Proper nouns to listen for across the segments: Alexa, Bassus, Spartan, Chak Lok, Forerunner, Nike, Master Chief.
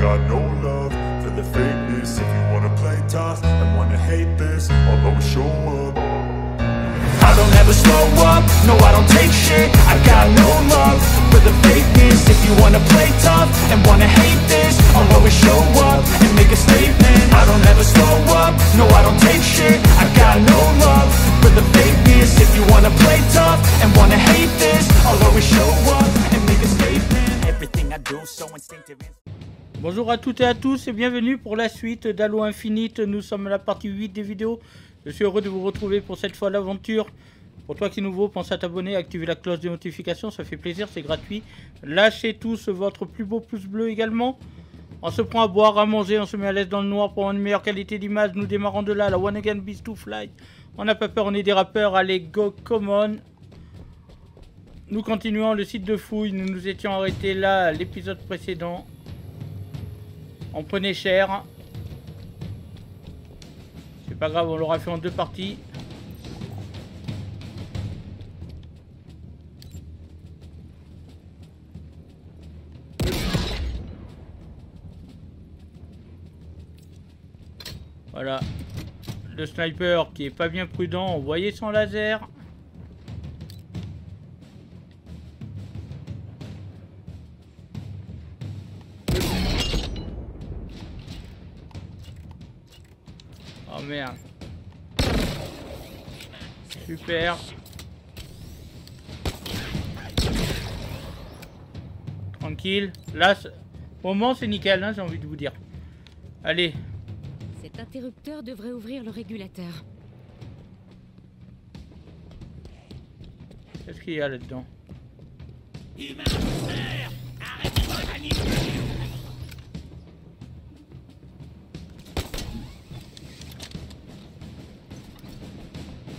got no love for the fakeness. If you wanna play tough and wanna hate this, I'll always show up. I don't ever slow up, no I don't take shit. I got no love for the fakeness. If you wanna play tough and wanna hate this, I'll always show up and make a statement. I don't ever slow up, no I don't take shit. I got no love for the fakeness. If you wanna play tough and wanna hate this, I'll always show up and make a statement. Everything I do so instinctive. Bonjour à toutes et à tous et bienvenue pour la suite d'Halo Infinite. Nous sommes à la partie 8 des vidéos. Je suis heureux de vous retrouver pour cette fois l'aventure. Pour toi qui es nouveau, pense à t'abonner, activer la cloche de notification, ça fait plaisir, c'est gratuit. Lâchez tous votre plus beau pouce bleu également. On se prend à boire, à manger, on se met à l'aise dans le noir pour avoir une meilleure qualité d'image. Nous démarrons de là, la one again beast to fly. On n'a pas peur, on est des rappeurs, allez go, come on. Nous continuons le site de fouille, nous nous étions arrêtés là, l'épisode précédent. On prenait cher. C'est pas grave, on l'aura fait en deux parties. Voilà. Le sniper qui est pas bien prudent, on voyait son laser. Merde. Super. Tranquille. Là, au moment c'est nickel, hein, j'ai envie de vous dire. Allez. Cet interrupteur devrait ouvrir le régulateur. Qu'est-ce qu'il y a là-dedans?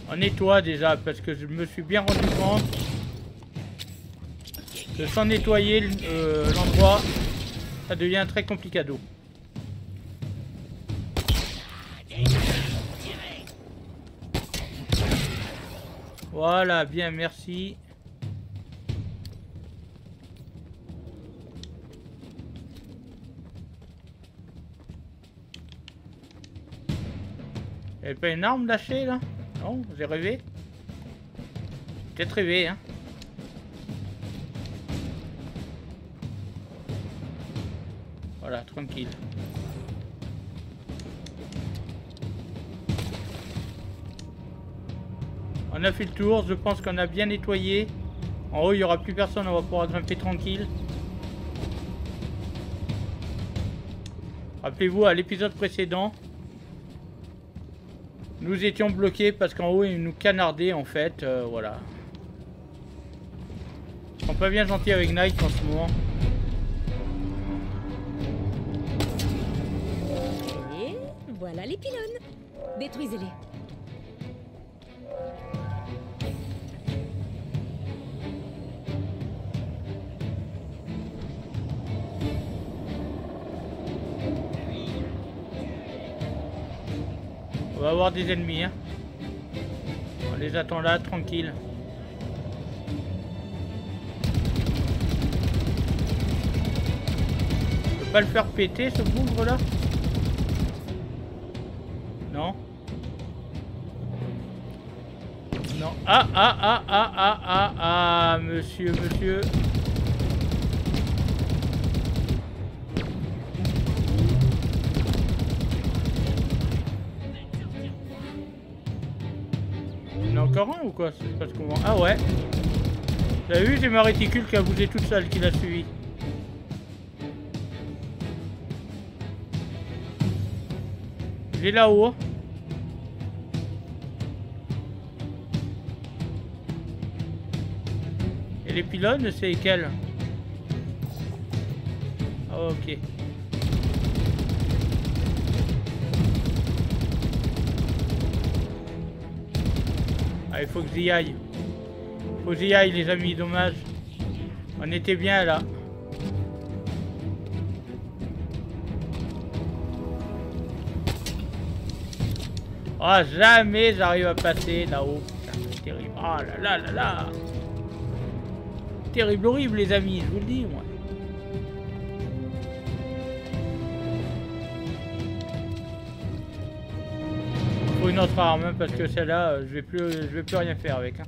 On nettoie déjà parce que je me suis bien rendu compte que sans nettoyer l'endroit, ça devient très complicado. Voilà, bien, merci. Il n'y avait pas une arme lâchée là? Non, j'ai rêvé. Peut-être rêvé, hein. Voilà, tranquille. On a fait le tour, je pense qu'on a bien nettoyé. En haut, il n'y aura plus personne, on va pouvoir grimper tranquille. Rappelez-vous à l'épisode précédent. Nous étions bloqués parce qu'en haut ils nous canardaient en fait, voilà. Ils sont pas bien gentils avec Nike en ce moment. Et voilà les pylônes. Détruisez-les. On va avoir des ennemis, hein. On les attend là, tranquille. Je peux pas le faire péter ce bougre là? Non. Non. Ah ah ah ah ah ah ah, monsieur. Ou quoi? C'est pas ce qu'on voit. Ah ouais. T'as vu, c'est ma réticule qui a bougé toute seule qui l'a suivi. Il est là-haut. Et les pylônes, c'est lesquels? Ah ok. Ah, il faut que j'y aille. Il faut que j'y aille les amis, dommage. On était bien là. Ah, oh, jamais j'arrive à passer là-haut. C'est terrible. Ah oh, là là là là. Terrible, horrible les amis, je vous le dis moi. une autre arme, parce que celle-là, je vais plus rien faire avec. Hein.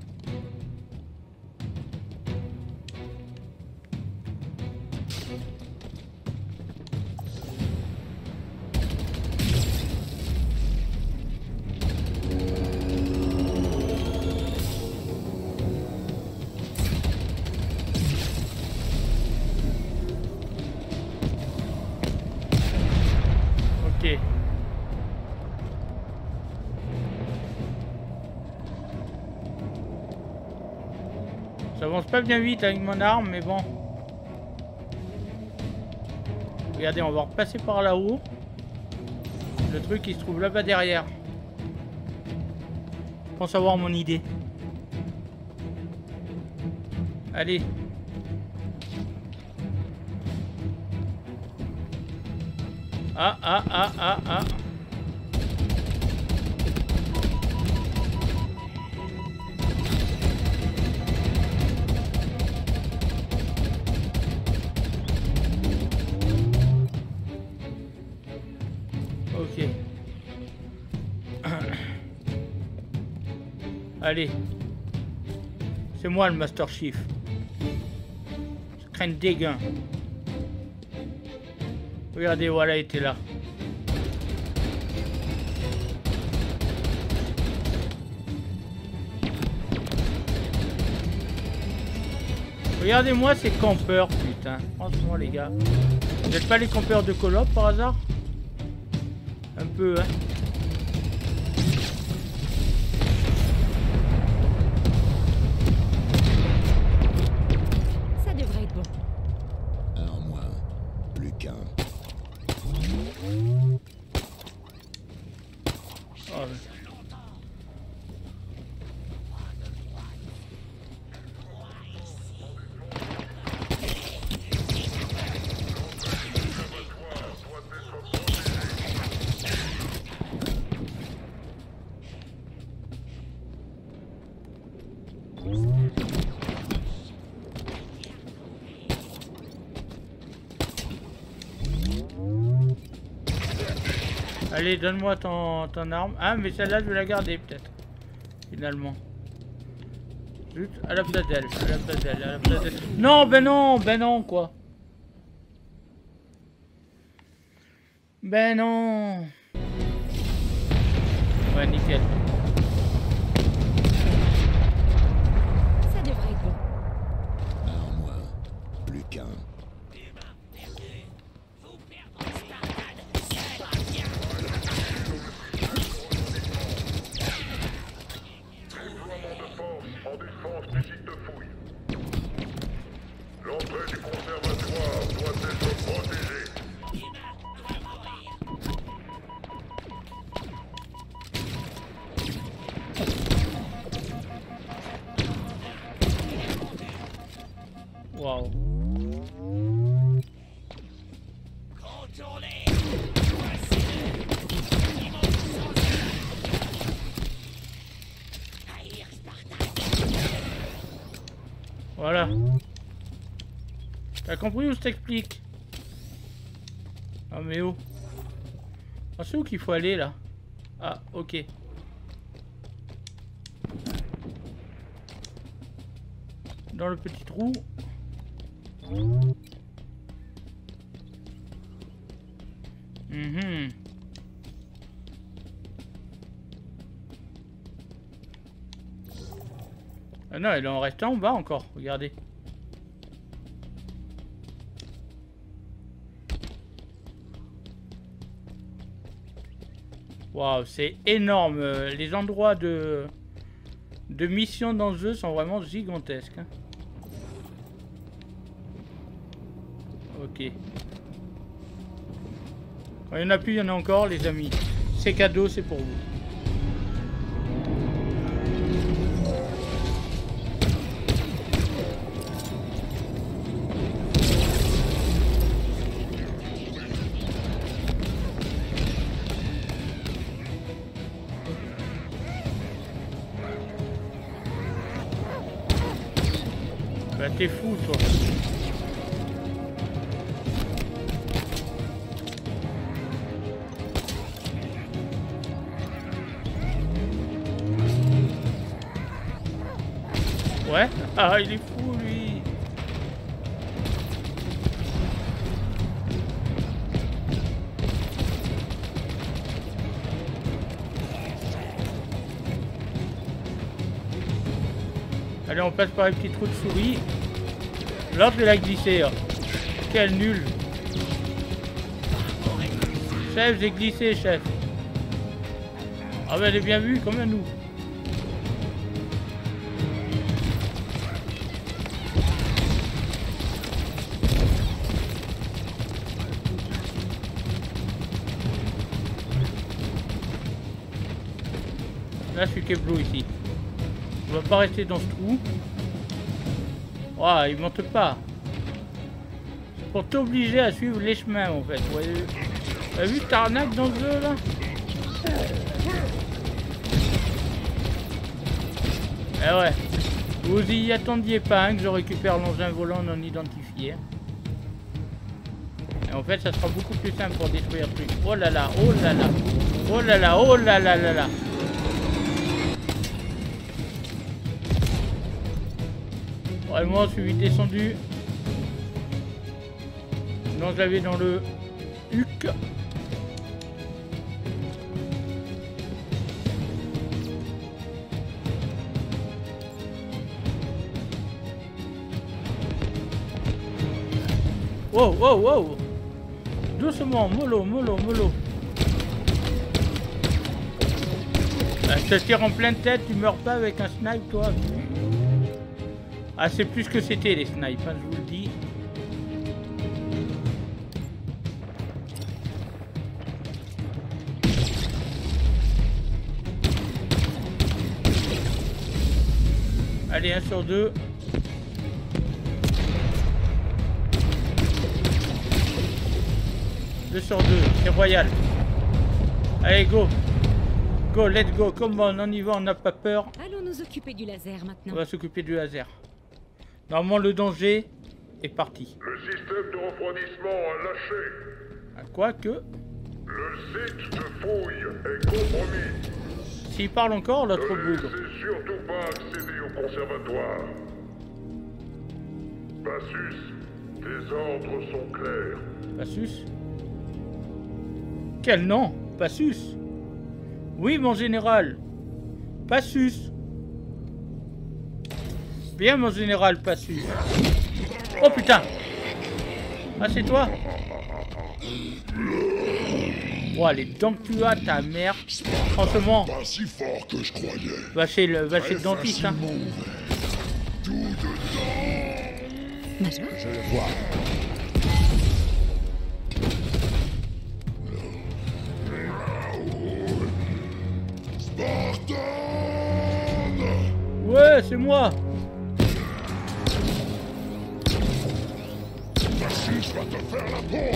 J'avance pas bien vite avec mon arme, mais bon. Regardez, on va repasser par là-haut. Le truc qui se trouve là-bas derrière. Je pense avoir mon idée. Allez. Ah. Allez, c'est moi le Master Chief. Je crains le dégain. Regardez, voilà, il était là. Regardez-moi ces campeurs, putain. Franchement, les gars. Vous n'êtes pas les campeurs de Call of par hasard? Un peu, hein. Allez, donne-moi ton arme. Ah, mais celle-là, je vais la garder, peut-être. Finalement. Juste à la place d'elle. Non, ben non, quoi. Ben non. Ouais, nickel. Ça devrait être bon. Un en moins, plus qu'un. Wow. Voilà. T'as compris ou je t'explique? Ah mais où? Ah, c'est où qu'il faut aller là? Ah ok. Dans le petit trou. Ah non, elle en reste en bas encore, regardez. Waouh, c'est énorme. Les endroits de mission dans ce jeu sont vraiment gigantesques. Hein. Ok. Quand il y en a plus, il y en a encore, les amis. C'est cadeau, c'est pour vous. Bah t'es fou toi. vrai? Ah, il est fou, lui. Allez, on passe par les petits trous de souris. L'autre, il a glissé. Quel nul. Chef, j'ai glissé, chef. Ah ben, j'ai bien vu, comme un nous. Là, je suis Keblo ici. On va pas rester dans ce trou. Ouah, il monte pas. C'est pour t'obliger à suivre les chemins en fait. T'as vu t'arnaque dans ce jeu là? Eh ouais. Vous y attendiez pas hein, que je récupère l'engin volant non identifié. Et en fait ça sera beaucoup plus simple pour détruire le truc. Oh là là, oh là là. Oh là là, oh là là là là. Vraiment, je suis vite descendu. Non, je l'avais dans le huc. Wow, wow, wow. Doucement, mollo, mollo, mollo. Je te tire en pleine tête, tu meurs pas avec un snipe, toi. Ah, c'est plus que c'était les snipes, hein, je vous le dis. Allez, 1 sur 2. Deux sur deux, c'est royal. Allez, go. Go, let's go. Comme on y va, on n'a pas peur. Allons nous occuper du laser maintenant. On va s'occuper du laser. Normalement, le danger est parti. Le système de refroidissement a lâché. Quoique. Le site de fouille est compromis. S'il parle encore, l'autre bouge. Ne laissez surtout pas accéder au conservatoire. Bassus, tes ordres sont clairs. Bassus? Quel nom? Bassus? Oui, mon général. Bassus. Bien mon général, Bassus. Oh putain. Ah c'est toi. Oh les dents que tu as ta mère. Franchement. Pas si fort que je croyais. Va chez le, dentiste hein. Tout dedans. Je le vois. Spartan. Ouais c'est moi. Je vais te faire la peau.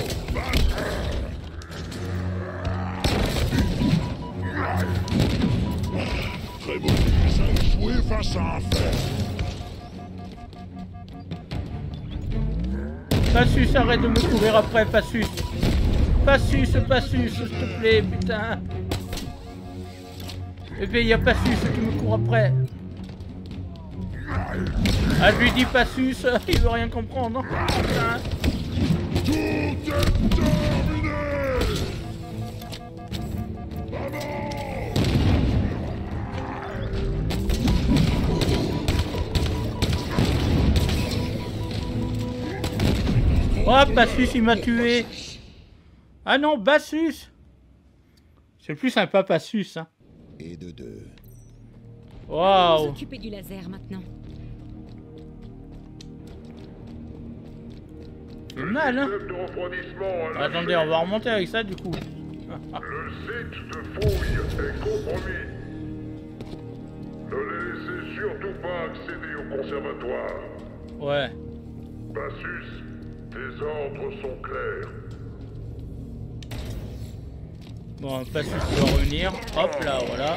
Très beau. Ça a joué face à un fer. Bassus, arrête de me courir après, Bassus. Bassus, Bassus, s'il te plaît, putain. Eh bien, il y a Bassus qui me court après. Ah, je lui dis Bassus, il veut rien comprendre. Putain. Tout est terminé. Oh, Bassus, il m'a tué. Ah non, Bassus. C'est plus sympa, Bassus. Hein. Et de deux. Waouh. On va s'occuper du laser maintenant. C'est mal, hein. Attendez, on va remonter avec ça, du coup. Le site de fouille est compromis. Ne les laissez surtout pas accéder au conservatoire. Ouais. Bassus, tes ordres sont clairs. Bon, Bassus doit revenir. Hop là, voilà.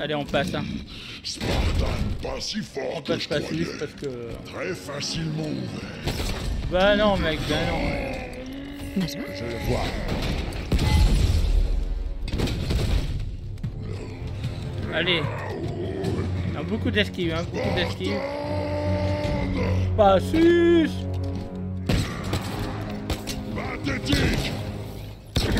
Allez, on passe, hein. Spartan, pas si fort que je croyais. Parce que... Très facilement ouvert. Bah non, mec, bah non. Je le vois. Allez. Alors, beaucoup d'esquives, hein. Beaucoup d'esquives. Bassus. Pathétique. Quoi?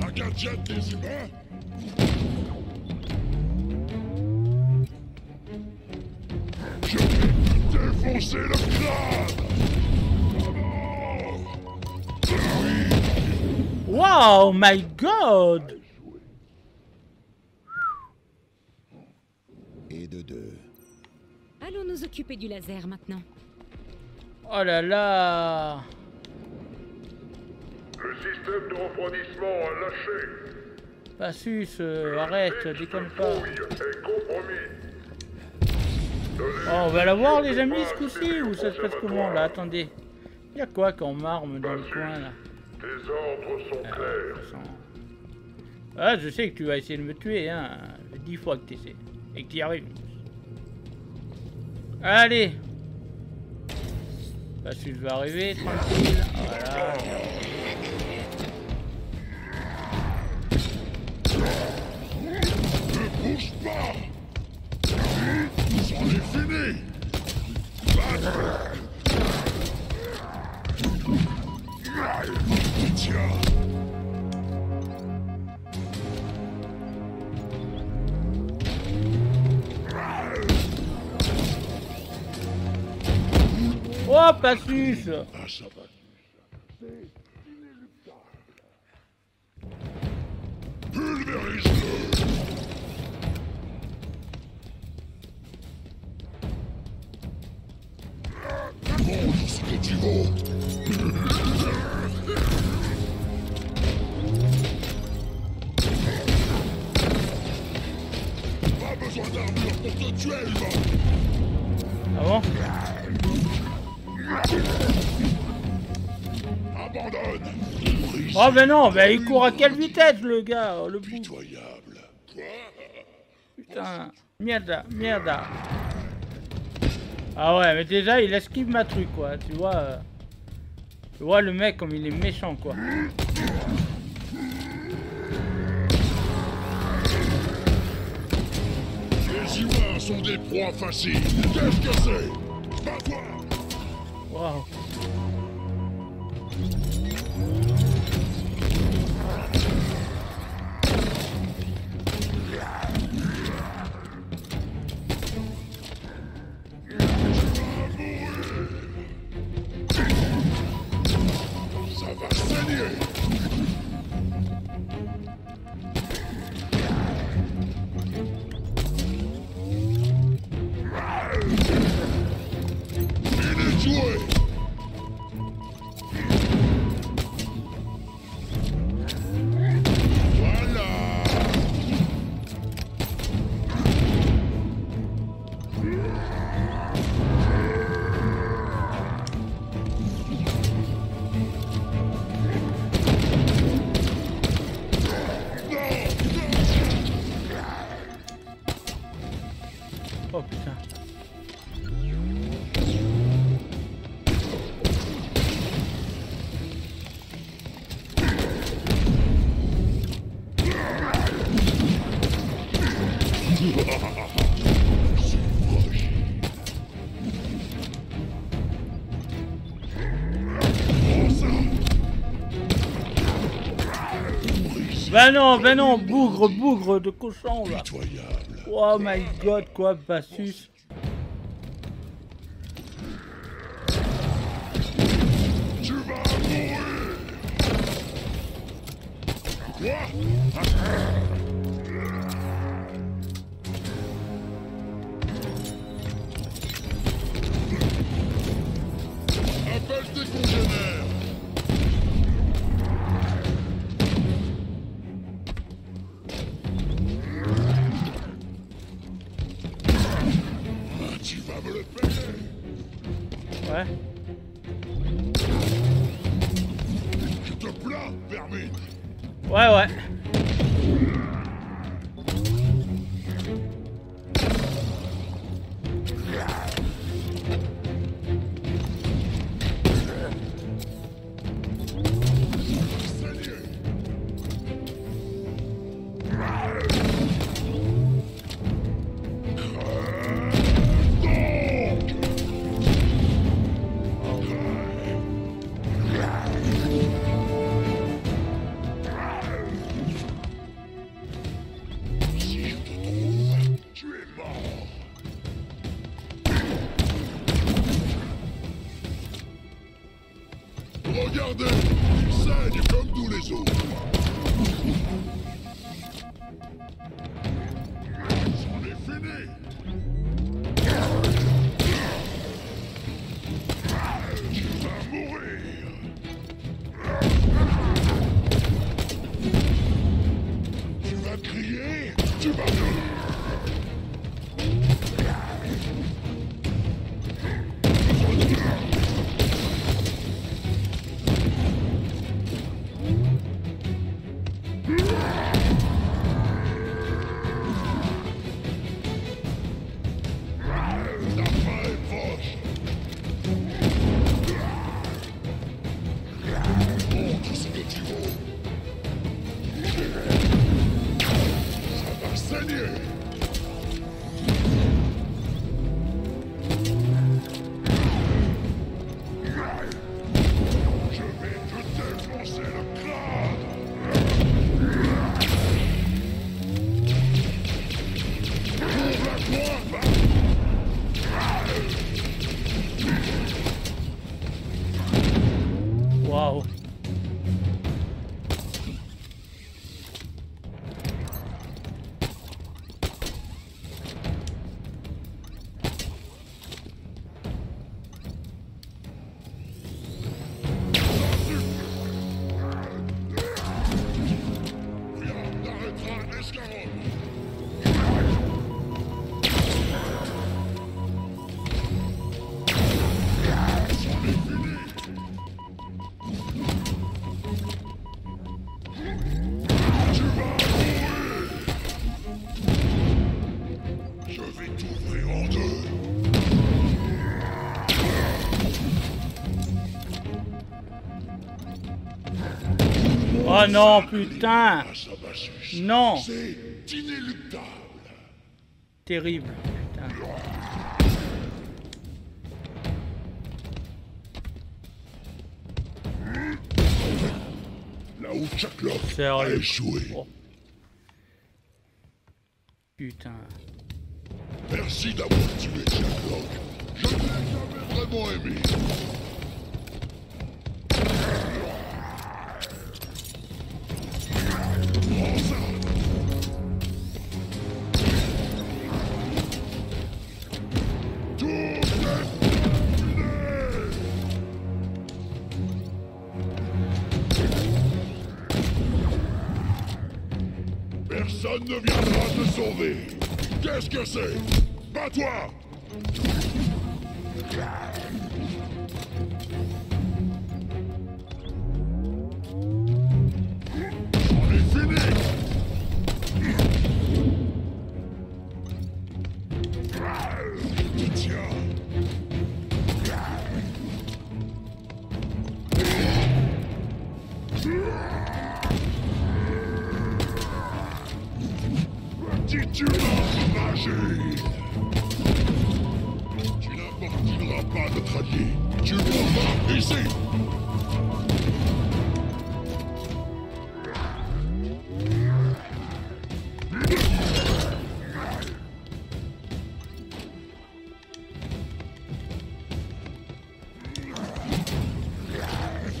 Un gadget des humains? Je vais défoncer le crâne! Wow, my God! Et de deux. Allons nous occuper du laser maintenant. Oh là là! Le système de refroidissement a lâché. Bassus, arrête, déconne pas. Oh, on va la voir les amis ce coup-ci ou ça se passe comment là? Attendez. Il y a quoi comme arme dans le coin là? Tes ordres sont clairs. Ah, je sais que tu vas essayer de me tuer, hein. 10 fois que tu essaies. Et que tu y arrives. Allez. Bassus va arriver, tranquille. Voilà. Bouge pas! J'en ai fini! Tiens! Oh, Bassus! Pulvérise-le! Ce que tu vaux. Pas besoin d'armure pour te tuer, Ivan. Ah bon? Abandonne. Oh mais non, mais il court à quelle vitesse le gars, le bout. Pitoyable. Putain, merde, merde. Ah ouais, mais déjà il esquive ma truc quoi, tu vois. Tu vois le mec comme il est méchant quoi. Les humains sont des proies faciles. Qu'est-ce que c'est? Va voir. Wow. Ben non, bougre, bougre de cochon là. Oh my God, quoi, Bassus. Tu vas mourir. Quoi? Ouais. Je te plains, vermine. Ouais, ouais. Regardez, il saigne comme tous les autres. C'en est fini. Tu vas mourir. Tu vas crier, tu vas mourir. Oh non, putain! Non! C'est inéluctable! Terrible, putain. Là où Chak Lok a échoué. Oh. Putain. Merci d'avoir tué Chak Lok. Je n'ai jamais vraiment aimé. Personne ne viendra te sauver. Qu'est-ce que c'est? Bats-toi! On est fini! Tiens! Tu vas nager. Tu n'appartiendras pas de traquer. Tu mourras ici.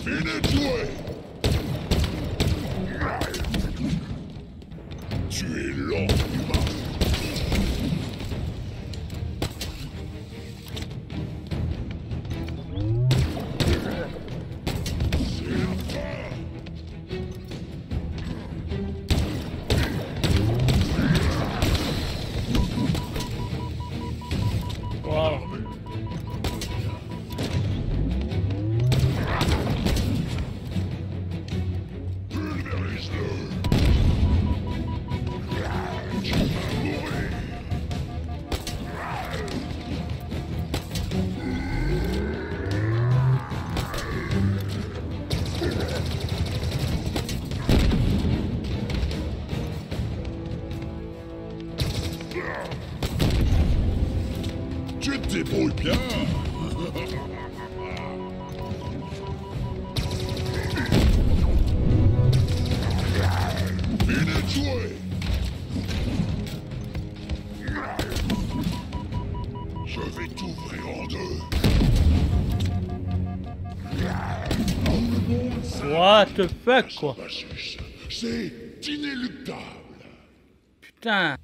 Finis de jouer. Tu es lent, humain. Tu te débrouilles bien. Venez jouer. Je vais t'ouvrir en deux. What the fuck, quoi. C'est inéluctable. Putain.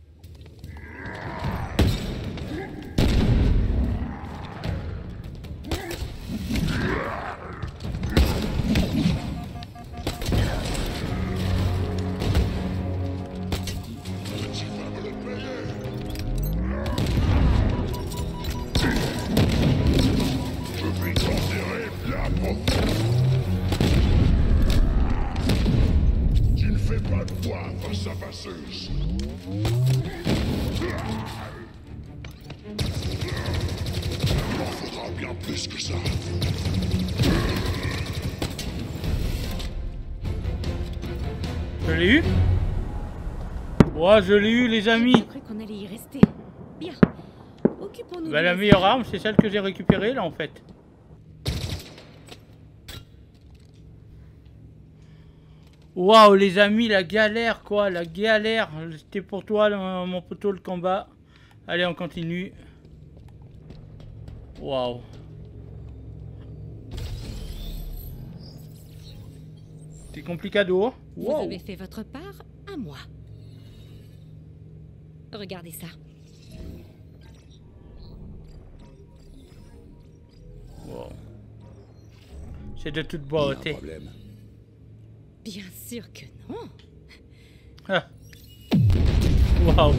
Oh, je l'ai eu, les amis. Qu'on allait y rester. Bien. Occupons-nous. Bah, la meilleure arme, c'est celle que j'ai récupérée là en fait. Waouh, les amis, la galère quoi, la galère. C'était pour toi, mon poteau, le combat. Allez, on continue. Waouh. C'est complicado. Wow. Vous avez fait votre part à moi. Regardez ça. Wow. C'est de toute beauté. Bien sûr que non. Ah. Waouh.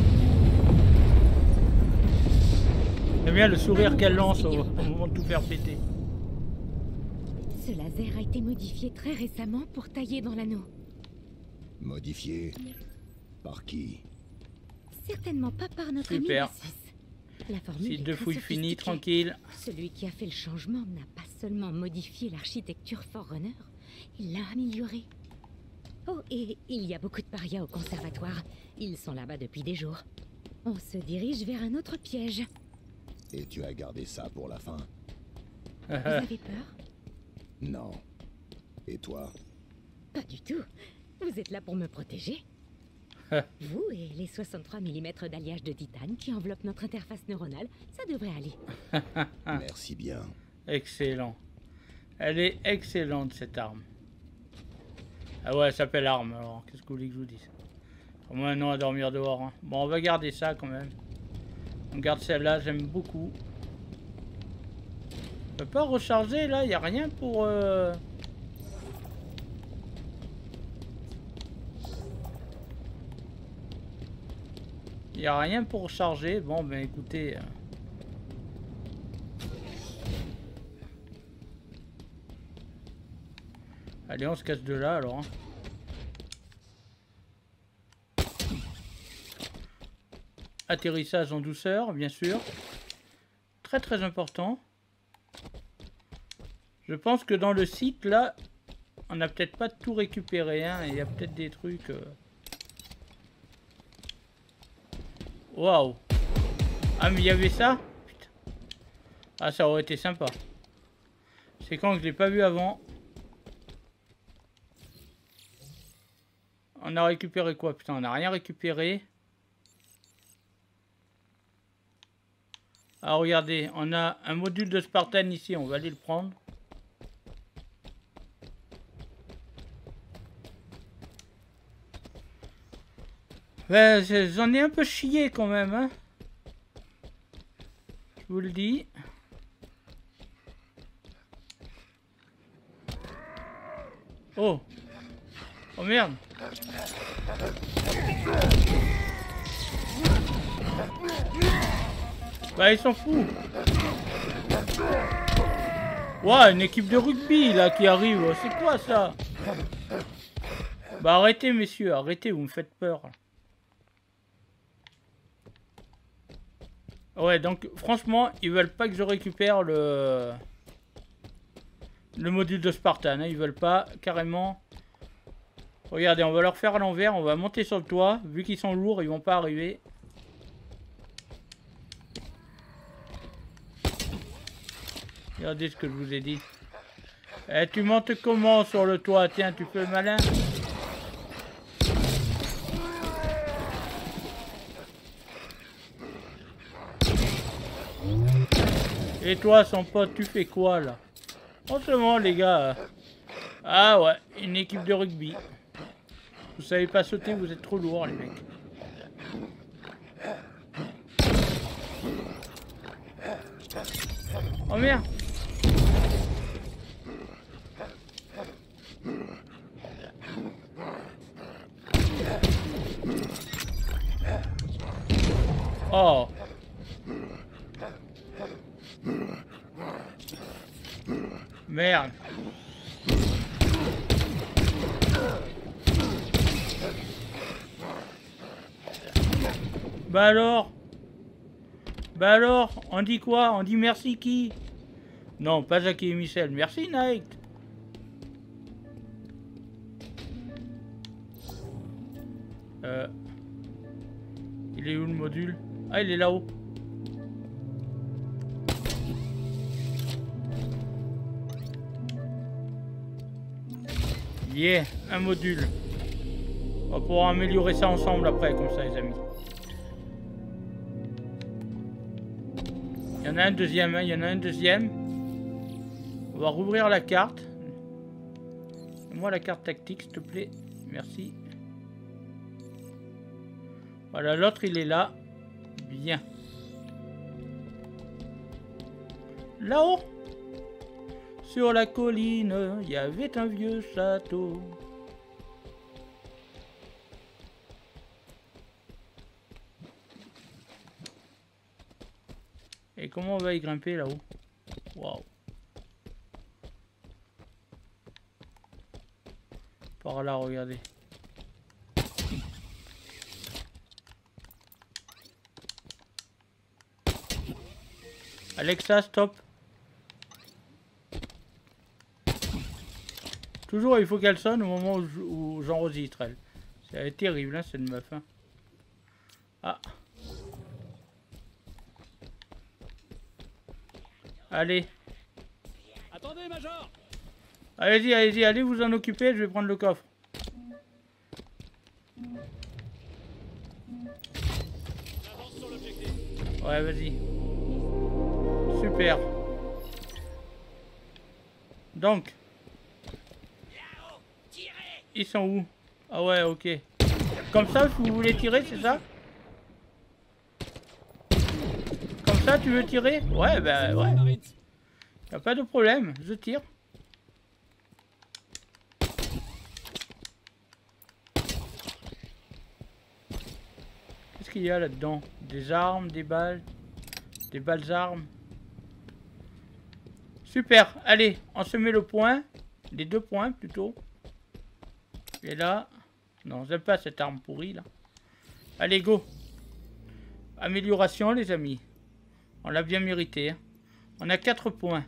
J'aime bien le sourire qu'elle lance au moment de tout faire péter. Ce laser a été modifié très récemment pour tailler dans l'anneau. Modifié par qui? Certainement pas par notre ami Bassus. La formule de fouille finie, tranquille. Celui qui a fait le changement n'a pas seulement modifié l'architecture Forerunner, il l'a améliorée. Oh, et il y a beaucoup de parias au conservatoire. Ils sont là-bas depuis des jours. On se dirige vers un autre piège. Et tu as gardé ça pour la fin? Vous avez peur? Non. Et toi? Pas du tout. Vous êtes là pour me protéger. Vous et les 63 mm d'alliage de titane qui enveloppent notre interface neuronale, ça devrait aller. Merci bien. Excellent. Elle est excellente, cette arme. Ah ouais, elle s'appelle arme, alors qu'est-ce que vous voulez que je vous dise? Au moins non à dormir dehors. Hein. Bon, on va garder ça quand même. On garde celle-là, j'aime beaucoup. On peut pas recharger là, il n'y a rien pour... Il n'y a rien pour charger. Bon, ben écoutez. Allez, on se casse de là alors. Atterrissage en douceur, bien sûr. Très très important. Je pense que dans le site là, on n'a peut-être pas tout récupéré. Hein. Il y a peut-être des trucs... Waouh! Ah, mais il y avait ça? Putain. Ah, ça aurait été sympa. C'est quand que je l'ai pas vu avant. On a récupéré quoi? Putain, on n'a rien récupéré. Ah, regardez, on a un module de Spartan ici, on va aller le prendre. Ben, j'en ai un peu chié quand même, hein. Je vous le dis. Oh. Oh merde. Bah ils s'en foutent. Ouah, une équipe de rugby là qui arrive. C'est quoi ça? Bah arrêtez messieurs, arrêtez, vous me faites peur. Ouais, donc franchement, ils veulent pas que je récupère le module de Spartan. Hein. Ils veulent pas, carrément. Regardez, on va leur faire à l'envers. On va monter sur le toit. Vu qu'ils sont lourds, ils vont pas arriver. Regardez ce que je vous ai dit. Eh, tu montes comment sur le toit? Tiens, tu fais le malin. Et toi, son pote, tu fais quoi, là? En ce moment, les gars, Ah ouais, une équipe de rugby. Vous savez pas sauter, vous êtes trop lourds les mecs. Oh merde! Oh! Merde! Bah alors, on dit quoi? On dit merci qui? Non, pas Zaki et Michel. Merci Nike. Il est où le module? Ah, il est là-haut. Yeah, un module. On va pouvoir améliorer ça ensemble après, comme ça les amis. Il y en a un deuxième, hein. Il y en a un deuxième. On va rouvrir la carte. Moi la carte tactique, s'il te plaît. Merci. Voilà, l'autre, il est là. Bien. Là-haut, sur la colline, il y avait un vieux château. Et comment on va y grimper là-haut? Waouh. Par là, regardez. Alexa, stop. Toujours, il faut qu'elle sonne au moment où j'enregistre elle. C'est terrible, hein, cette meuf. Hein. Ah. Allez. Attendez, Major. Allez-y, allez-y, allez vous en occuper, je vais prendre le coffre. Ouais, vas-y. Super. Donc. Ils sont où? Ah ouais, ok. Comme ça, si vous voulez tirer, c'est ça? Comme ça, tu veux tirer? Ouais, bah ouais. Y'a pas de problème, je tire. Qu'est-ce qu'il y a là-dedans? Des armes, des balles? Des balles armes? Super, allez, on se met le point. Les deux points plutôt. Et là... Non, j'aime pas cette arme pourrie là. Allez, go. Amélioration les amis. On l'a bien mérité. Hein. On a 4 points.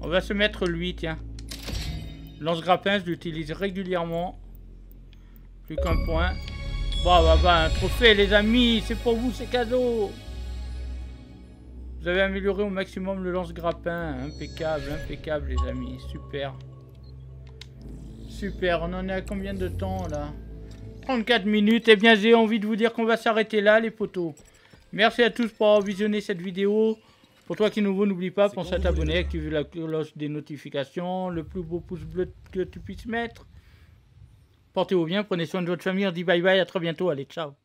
On va se mettre lui, tiens. Lance-grappin, je l'utilise régulièrement. Plus qu'un point. Bon, bah, un trophée, les amis. C'est pour vous, c'est cadeau. Vous avez amélioré au maximum le lance-grappin. Impeccable, impeccable, les amis. Super. Super. On en est à combien de temps, là? 34 minutes. Eh bien, j'ai envie de vous dire qu'on va s'arrêter là, les potos. Merci à tous pour avoir visionné cette vidéo. Pour toi qui est nouveau, n'oublie pas, pense à t'abonner, active la cloche des notifications, le plus beau pouce bleu que tu puisses mettre. Portez-vous bien, prenez soin de votre famille, on dit bye bye, à très bientôt, allez, ciao.